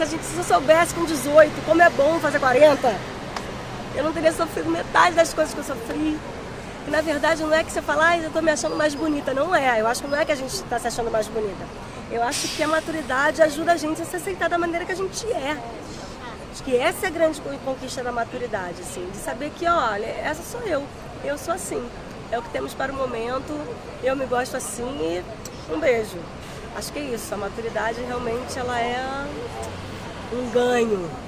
artista, se eu soubesse com 18 como é bom fazer 40, eu não teria sofrido metade das coisas que eu sofri. E na verdade não é que você fala, ah, eu tô me achando mais bonita. Não é, eu acho que não é que a gente tá se achando mais bonita. Eu acho que a maturidade ajuda a gente a se aceitar da maneira que a gente é. Acho que essa é a grande conquista da maturidade, assim, de saber que, olha, essa sou eu sou assim. É o que temos para o momento, eu me gosto assim e um beijo. Acho que é isso, a maturidade realmente ela é um ganho.